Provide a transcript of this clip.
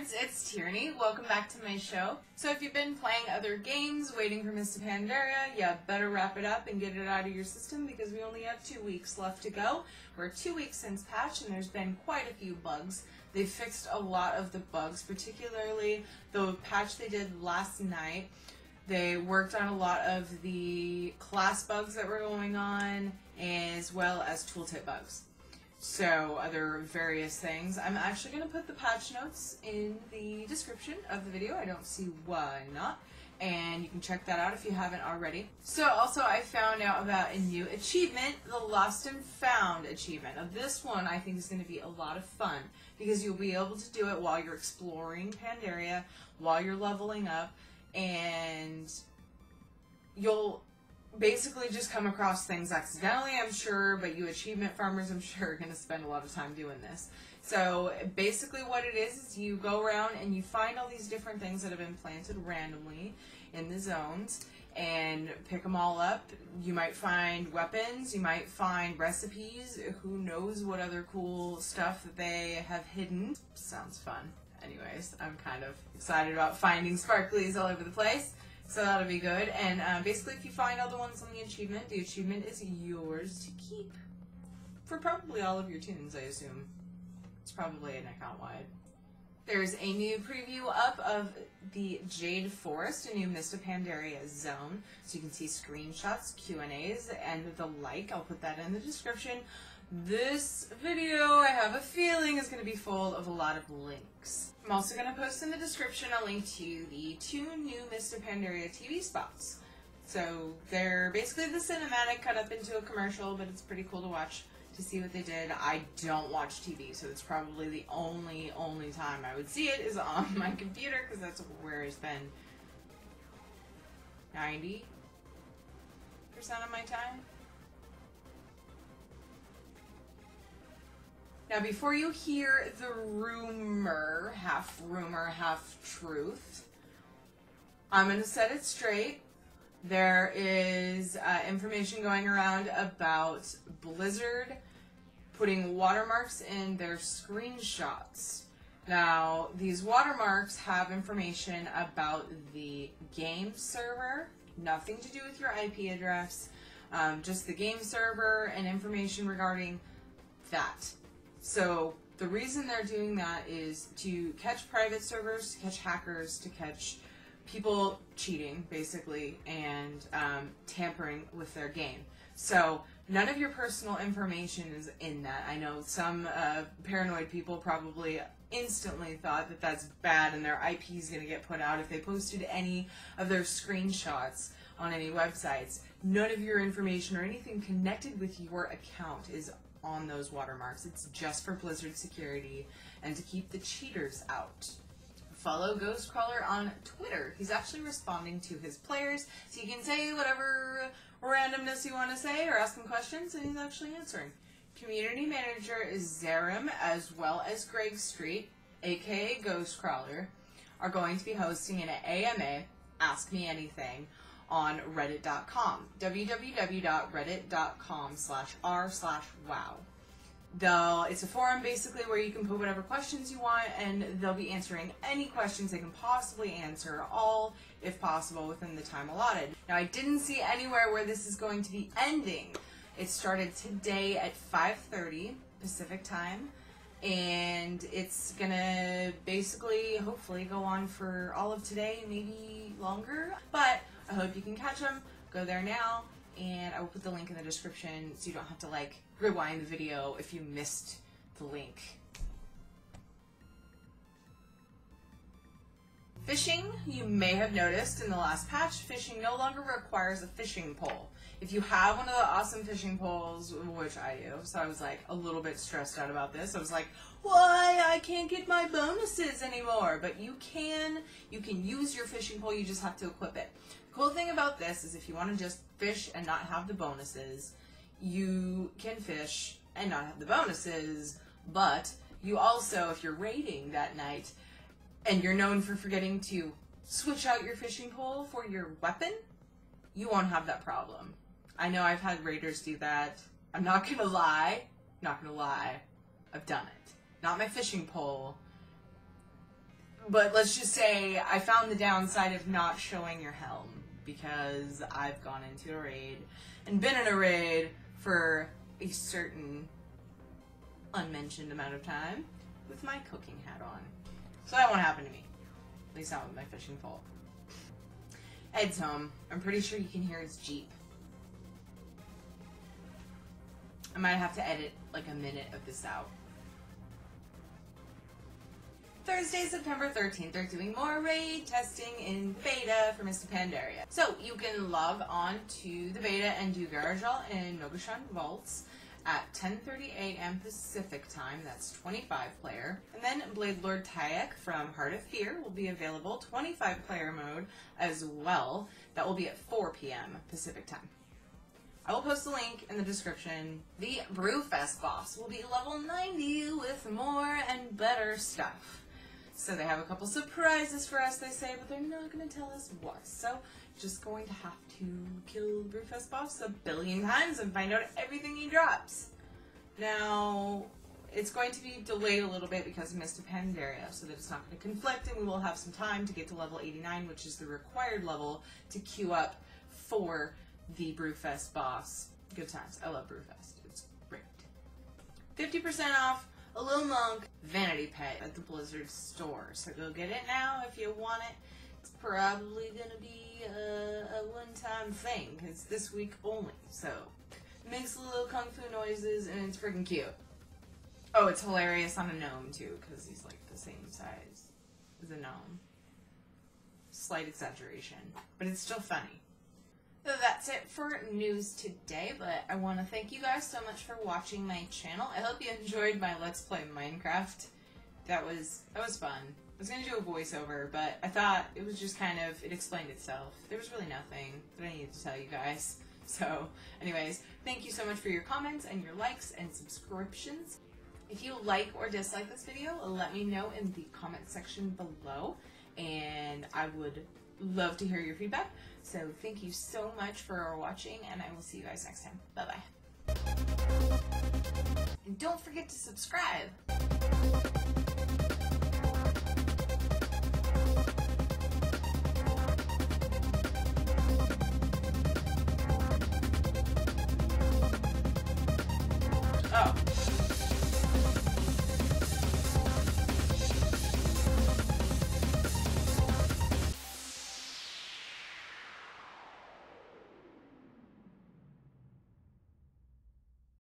nerds, it's Tirinei. Welcome back to my show. So if you've been playing other games, waiting for Mists of Pandaria, you better wrap it up and get it out of your system because we only have 2 weeks left to go. We're 2 weeks since patch and there's been quite a few bugs. They fixed a lot of the bugs, particularly the patch they did last night. They worked on a lot of the class bugs that were going on as well as tooltip bugs. So, other various things. I'm actually going to put the patch notes in the description of the video. I don't see why not. And you can check that out if you haven't already. So, also, I found out about a new achievement, the Lost and Found achievement. Now, this one I think is going to be a lot of fun because you'll be able to do it while you're exploring Pandaria, while you're leveling up, and you'll basically just come across things accidentally, I'm sure, but you achievement farmers, I'm sure, are going to spend a lot of time doing this. So basically what it is you go around and you find all these different things that have been planted randomly in the zones and pick them all up. You might find weapons, you might find recipes, who knows what other cool stuff that they have hidden. Sounds fun. Anyways, I'm kind of excited about finding sparklies all over the place. So that'll be good, and basically if you find all the ones on the achievement is yours to keep. For probably all of your tunes, I assume. It's probably an account-wide. There's a new preview up of the Jade Forest, a new Mists of Pandaria zone. So you can see screenshots, Q&As, and the like. I'll put that in the description. This video, I have a feeling, is going to be full of a lot of links. I'm also going to post in the description a link to the 2 new Mists of Pandaria TV spots. So they're basically the cinematic cut up into a commercial, but it's pretty cool to watch to see what they did. I don't watch TV, so it's probably the only time I would see it is on my computer, because that's where it's been 90% of my time. Now, before you hear the rumor, half truth, I'm going to set it straight. There is information going around about Blizzard putting watermarks in their screenshots. Now, these watermarks have information about the game server, nothing to do with your IP address, just the game server and information regarding that. So the reason they're doing that is to catch private servers, to catch hackers, to catch people cheating, basically, and tampering with their game. So none of your personal information is in that. I know some paranoid people probably instantly thought that that's bad and their IP is going to get put out if they posted any of their screenshots on any websites. None of your information or anything connected with your account is on those watermarks. It's just for Blizzard security and to keep the cheaters out. Follow Ghostcrawler on Twitter. He's actually responding to his players, so you can say whatever randomness you want to say or ask him questions, and he's actually answering. Community manager is Zarem, as well as Greg Street, aka Ghostcrawler, are going to be hosting an AMA, Ask Me Anything, on reddit.com, www.reddit.com/r/wow. Though it's a forum basically where you can put whatever questions you want, and they'll be answering any questions they can possibly answer, all if possible within the time allotted. Now, I didn't see anywhere where this is going to be ending. It started today at 5:30 Pacific time, and it's gonna basically hopefully go on for all of today, maybe longer, but I hope you can catch them. Go there now, and I will put the link in the description so you don't have to, like, rewind the video if you missed the link. Fishing, you may have noticed in the last patch, fishing no longer requires a fishing pole. If you have one of the awesome fishing poles, which I do, so I was, like, a little bit stressed out about this. I was like, why? I can't get my bonuses anymore. But you can use your fishing pole, you just have to equip it. Cool thing about this is if you want to just fish and not have the bonuses, you can fish and not have the bonuses, but you also, if you're raiding that night and you're known for forgetting to switch out your fishing pole for your weapon, you won't have that problem. I know I've had raiders do that. I'm not gonna lie, I've done it. Not my fishing pole, But let's just say I found the downside of not showing your helm, because I've gone into a raid and been in a raid for a certain unmentioned amount of time with my cooking hat on. So that won't happen to me. At least not with my fishing pole. Ed's home. I'm pretty sure you can hear his Jeep. I might have to edit like a minute of this out. Thursday, September 13th, they're doing more raid testing in beta for Mists of Pandaria. So you can log on to the beta and do Garajal and Nogushan Vaults at 10:30 a.m. Pacific time, that's 25-player. And then Blade Lord Taek from Heart of Fear will be available, 25-player mode as well. That will be at 4 p.m. Pacific time. I will post the link in the description. The Brewfest boss will be level 90 with more and better stuff. So they have a couple surprises for us, they say, but they're not going to tell us what. So just going to have to kill Brewfest boss a billion times and find out everything he drops. Now, it's going to be delayed a little bit because of Mists of Pandaria, so that it's not going to conflict, and we will have some time to get to level 89, which is the required level to queue up for the Brewfest boss. Good times. I love Brewfest. It's great. 50% off a little monk vanity pet at the Blizzard store. So go get it now if you want it. It's probably going to be a one-time thing, because this week only. So it makes little kung fu noises and it's freaking cute. Oh, it's hilarious on a gnome too, because he's like the same size as a gnome. Slight exaggeration, but it's still funny. So that's it for news today, but I want to thank you guys so much for watching my channel. I hope you enjoyed my Let's Play Minecraft. That was fun. I was going to do a voiceover, but I thought it was just kind of, it explained itself. There was really nothing that I needed to tell you guys. So anyways, thank you so much for your comments and your likes and subscriptions. If you like or dislike this video, let me know in the comment section below, and I would love to hear your feedback. So thank you so much for watching, and I will see you guys next time. Bye-bye. And don't forget to subscribe.